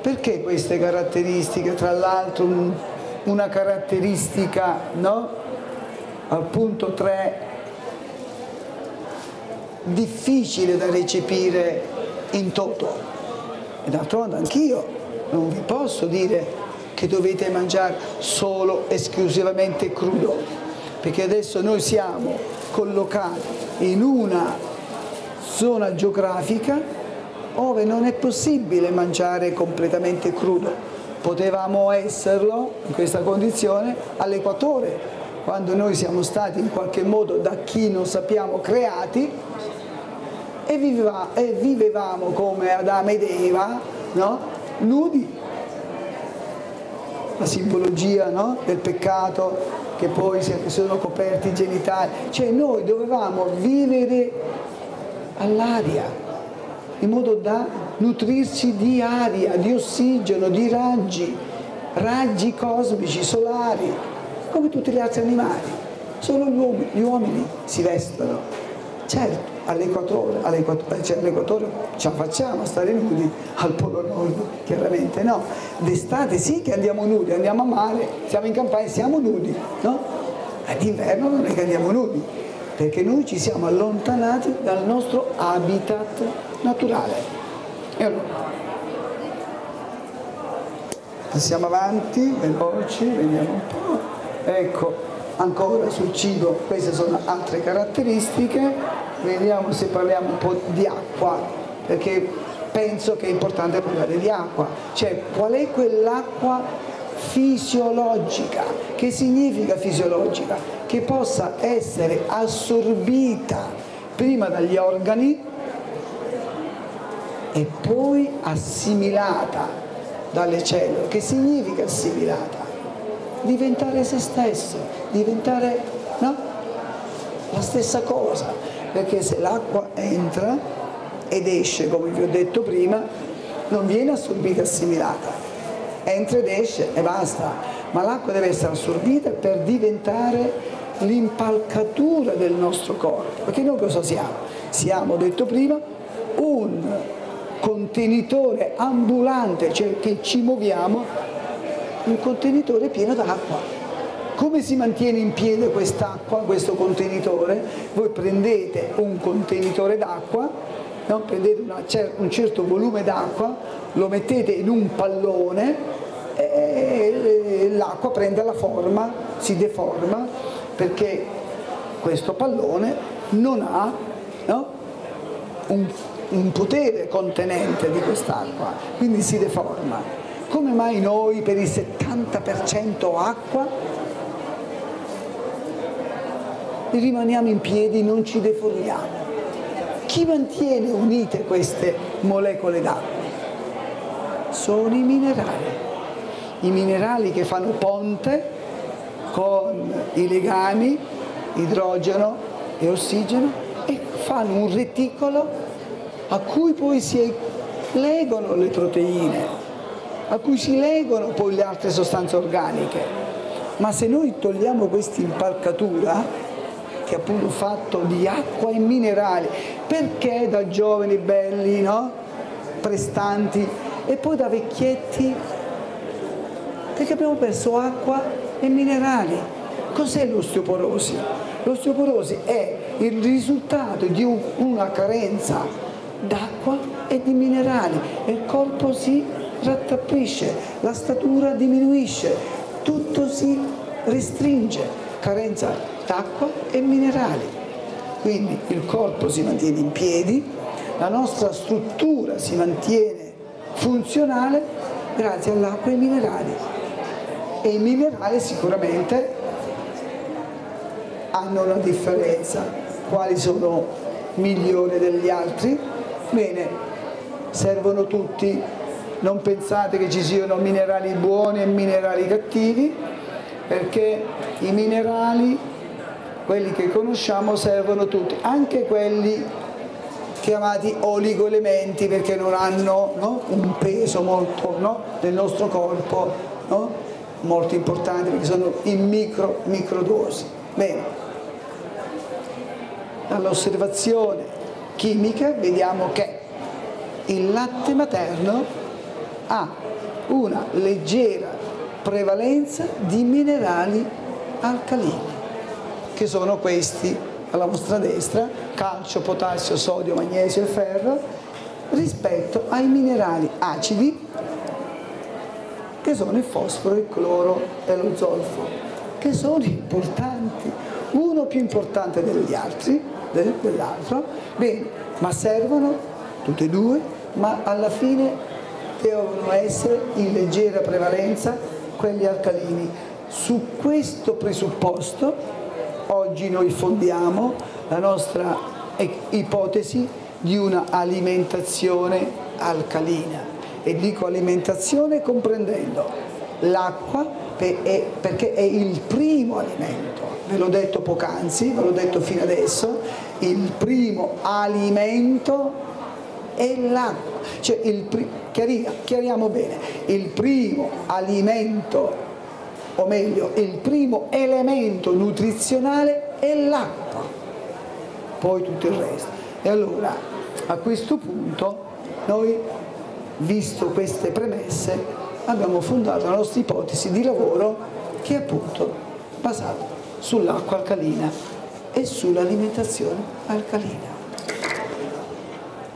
Perché queste caratteristiche? Tra l'altro un, una caratteristica, no? Al punto tre, difficile da recepire in toto. E d'altronde anch'io non vi posso dire che dovete mangiare solo esclusivamente crudo, perché adesso noi siamo collocati in una zona geografica dove non è possibile mangiare completamente crudo. Potevamo esserlo in questa condizione all'equatore, quando noi siamo stati in qualche modo, da chi non sappiamo, creati e, viveva, e vivevamo come Adamo ed Eva, no? Nudi. La simbologia, no? Del peccato, che poi si sono coperti i genitali, cioè noi dovevamo vivere all'aria, in modo da nutrirci di aria, di ossigeno, di raggi, raggi cosmici, solari, come tutti gli altri animali. Solo gli uomini, gli uomini si vestono, certo, all'equatore, all'equatore, cioè all'equatore ce la facciamo a stare nudi, al polo nord chiaramente no, d'estate sì che andiamo nudi, andiamo a mare, siamo in campagna e siamo nudi, no? D'inverno non è che andiamo nudi, perché noi ci siamo allontanati dal nostro habitat naturale. E allora, passiamo avanti, veloci, vediamo un po'. Ecco, ancora sul cibo, queste sono altre caratteristiche. Vediamo se parliamo un po' di acqua, perché penso che è importante parlare di acqua. Cioè, qual è quell'acqua fisiologica? Che significa fisiologica? Che possa essere assorbita prima dagli organi e poi assimilata dalle cellule. Che significa assimilata? Diventare se stesso, diventare, no? La stessa cosa, perché se l'acqua entra ed esce, come vi ho detto prima, non viene assorbita e assimilata. Entra ed esce e basta, ma l'acqua deve essere assorbita per diventare l'impalcatura del nostro corpo, perché noi cosa siamo? Siamo, detto prima, un contenitore ambulante, cioè che ci muoviamo, un contenitore pieno d'acqua. Come si mantiene in piedi quest'acqua, questo contenitore? Voi prendete un contenitore d'acqua, no? Prendete una, un certo volume d'acqua, lo mettete in un pallone e l'acqua prende la forma, si deforma, perché questo pallone non ha, no? un, un potere contenente di quest'acqua, quindi si deforma. Come mai noi per il settanta per cento acqua rimaniamo in piedi, non ci deformiamo? Chi mantiene unite queste molecole d'acqua? sono i minerali, i minerali che fanno ponte con i legami idrogeno e ossigeno e fanno un reticolo a cui poi si legano le proteine, a cui si legano poi le altre sostanze organiche. Ma se noi togliamo questa impalcatura, che è appunto fatto di acqua e minerali, perché da giovani belli, no? Prestanti, e poi da vecchietti, perché abbiamo perso acqua e minerali. Cos'è l'osteoporosi? L'osteoporosi è il risultato di un, una carenza d'acqua e di minerali, e il corpo si rattrappisce, la statura diminuisce, tutto si restringe, carenza d'acqua e minerali. Quindi il corpo si mantiene in piedi, la nostra struttura si mantiene funzionale grazie all'acqua e ai minerali. E i minerali sicuramente hanno una differenza, quali sono migliori degli altri? Bene, servono tutti. Non pensate che ci siano minerali buoni e minerali cattivi, perché i minerali, quelli che conosciamo, servono tutti, anche quelli chiamati oligoelementi, perché non hanno, no, un peso molto, no, del nostro corpo, no, molto importante, perché sono in micro, microdosi. Bene, dall'osservazione chimica vediamo che il latte materno ha una leggera prevalenza di minerali alcalini, che sono questi alla vostra destra, calcio, potassio, sodio, magnesio e ferro, rispetto ai minerali acidi, che sono il fosforo, il cloro e lo zolfo, che sono importanti, uno più importante degli altri, dell'altro. Bene, ma servono tutti e due, ma alla fine devono essere in leggera prevalenza quelli alcalini. Su questo presupposto oggi noi fondiamo la nostra ipotesi di una alimentazione alcalina, e dico alimentazione comprendendo l'acqua, perché è il primo alimento, ve l'ho detto poc'anzi, ve l'ho detto fino adesso, il primo alimento è l'acqua, cioè il primo. Chiariamo bene, il primo alimento, o meglio, il primo elemento nutrizionale è l'acqua, poi tutto il resto. E allora, a questo punto, noi, visto queste premesse, abbiamo fondato la nostra ipotesi di lavoro, che è appunto basata sull'acqua alcalina e sull'alimentazione alcalina.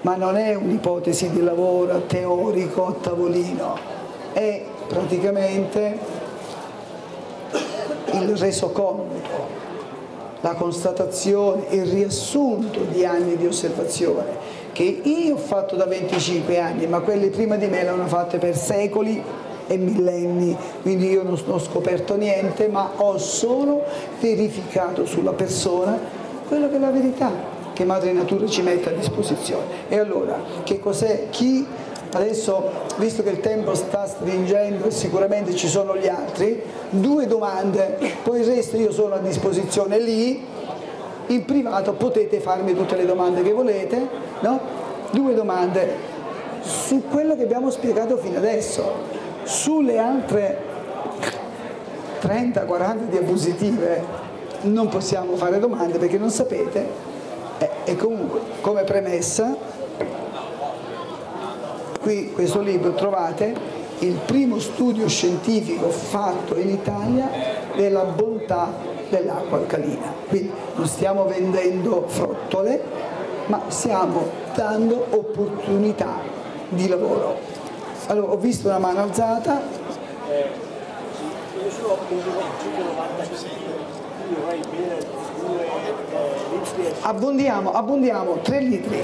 Ma non è un'ipotesi di lavoro teorico a tavolino, è praticamente il resoconto, la constatazione, il riassunto di anni di osservazione che io ho fatto da venticinque anni, ma quelli prima di me l'hanno fatte per secoli e millenni, quindi io non ho scoperto niente, ma ho solo verificato sulla persona quello che è la verità che madre natura ci mette a disposizione. E allora, che cos'è? Chi adesso, visto che il tempo sta stringendo e sicuramente ci sono gli altri, due domande, poi il resto io sono a disposizione lì, in privato potete farmi tutte le domande che volete, no? Due domande su quello che abbiamo spiegato fino adesso, sulle altre trenta quaranta diapositive non possiamo fare domande perché non sapete. E comunque, come premessa, qui in questo libro trovate il primo studio scientifico fatto in Italia della bontà dell'acqua alcalina. Quindi non stiamo vendendo frottole, ma stiamo dando opportunità di lavoro. Allora, ho visto una mano alzata. Abbondiamo, abbondiamo, tre litri,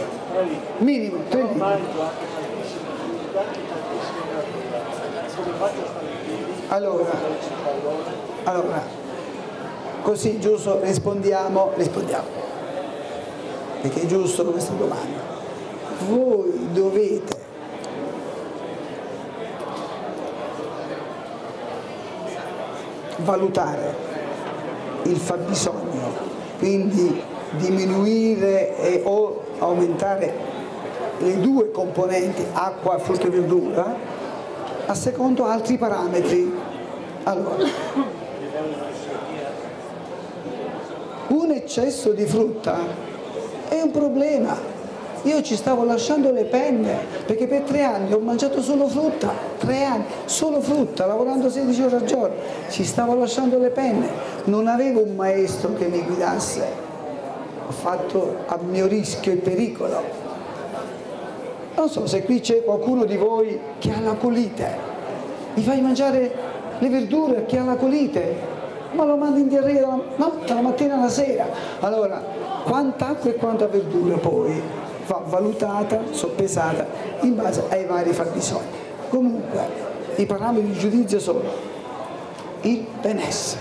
minimo tre litri. Allora, allora, così giusto rispondiamo, rispondiamo, perché è giusto questa domanda. Voi dovete valutare il fabbisogno, quindi diminuire e, o aumentare le due componenti, acqua e frutta e verdura, a secondo altri parametri. Allora, un eccesso di frutta è un problema. Io ci stavo lasciando le penne perché per tre anni ho mangiato solo frutta, tre anni, solo frutta, lavorando sedici ore al giorno, ci stavo lasciando le penne, non avevo un maestro che mi guidasse, ho fatto a mio rischio e pericolo. Non so se qui c'è qualcuno di voi che ha la colite, mi fai mangiare le verdure che ha la colite, ma lo mandi in diarrea dalla mattina alla sera. Allora, quanta acqua e quanta verdura poi va valutata, soppesata in base ai vari fabbisogni. Comunque, i parametri di giudizio sono il benessere.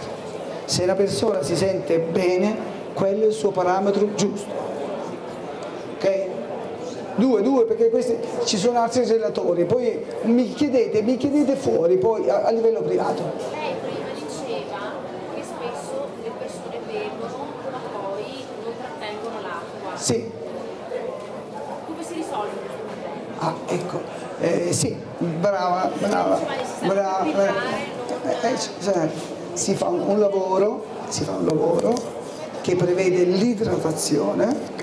Se la persona si sente bene, quello è il suo parametro giusto. Ok? Due, due, perché questi, ci sono altri relatori, poi mi chiedete, mi chiedete fuori, poi a, a livello privato. Lei prima diceva che spesso le persone bevono, ma poi non trattengono l'acqua. Sì. Come si risolve questo problema? Ah, ecco, eh, sì, brava, brava, brava, brava. Eh, eh, si fa un, un lavoro, si fa un lavoro che prevede l'idratazione,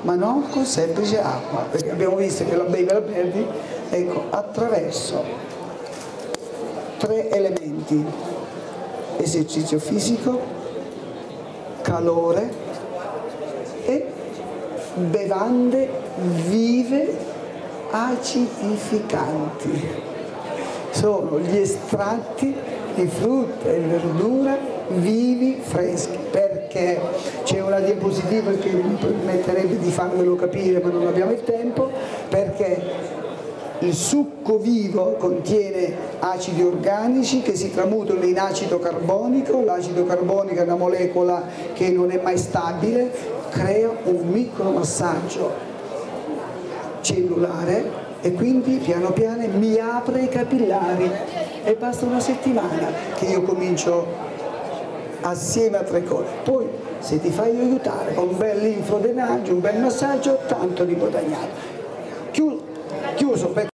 ma non con semplice acqua, perché abbiamo visto che la bevi e la perdi, ecco, attraverso tre elementi: esercizio fisico, calore e bevande vive acidificanti. Sono gli estratti di frutta e verdura vivi, freschi, perché c'è una diapositiva che mi permetterebbe di farvelo capire ma non abbiamo il tempo, perché il succo vivo contiene acidi organici che si tramutano in acido carbonico, l'acido carbonico è una molecola che non è mai stabile, crea un micromassaggio cellulare e quindi piano piano mi apre i capillari e basta una settimana che io comincio assieme a tre cose. Poi se ti fai aiutare con un bel linfodenaggio, un bel massaggio, tanto di guadagnato. Chiuso, chiuso.